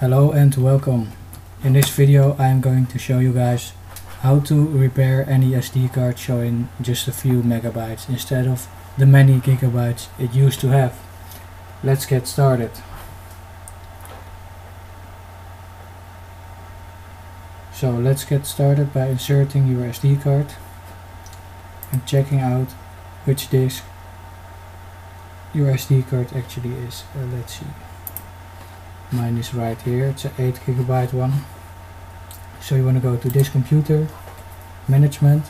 Hello and welcome. In this video I am going to show you guys how to repair any SD card showing just a few megabytes instead of the many gigabytes it used to have. Let's get started. So let's get started by inserting your SD card and checking out which disk your SD card actually is. Let's see. Mine is right here, it's an 8 GB one. So you want to go to Disk Computer, Management,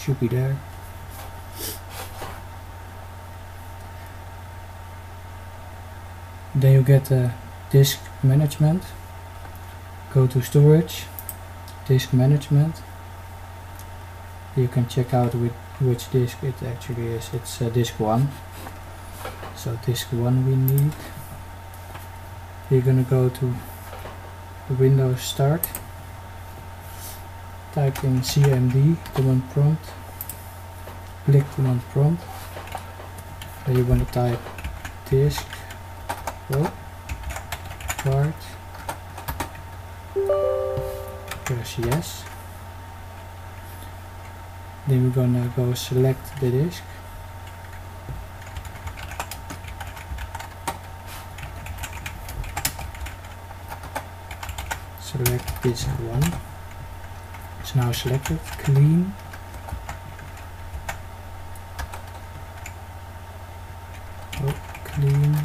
should be there. Then you get Disk Management, go to Storage, Disk Management. You can check out with which disk it actually is, it's Disk 1. So Disk 1 we need. You're going to go to the Windows Start, type in cmd command prompt, click command prompt, and you want to type disk card, press yes. Then we're going to go select the disk. Select disk 1, it's now selected, clean. Clean.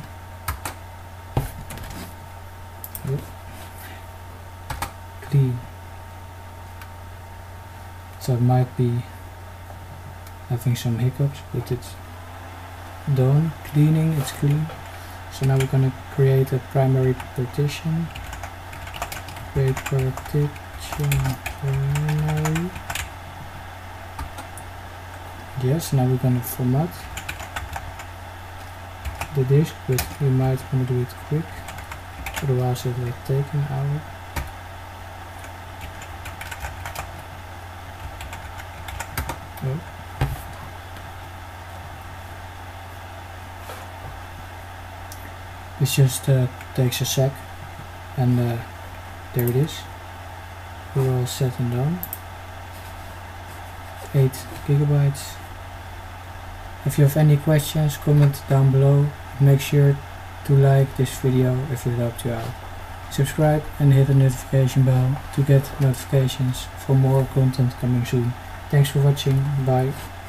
So it might be having some hiccups, but it's done, cleaning, it's clean. So now we're going to create a primary partition. Create partition primary. Yes, now we're going to format the disk, but we might want to do it quick, otherwise it will take an hour. It just takes a sec, and there it is. We're all set and done. 8 GB. If you have any questions, comment down below. Make sure to like this video if it helped you out. Subscribe and hit the notification bell to get notifications for more content coming soon. Thanks for watching. Bye.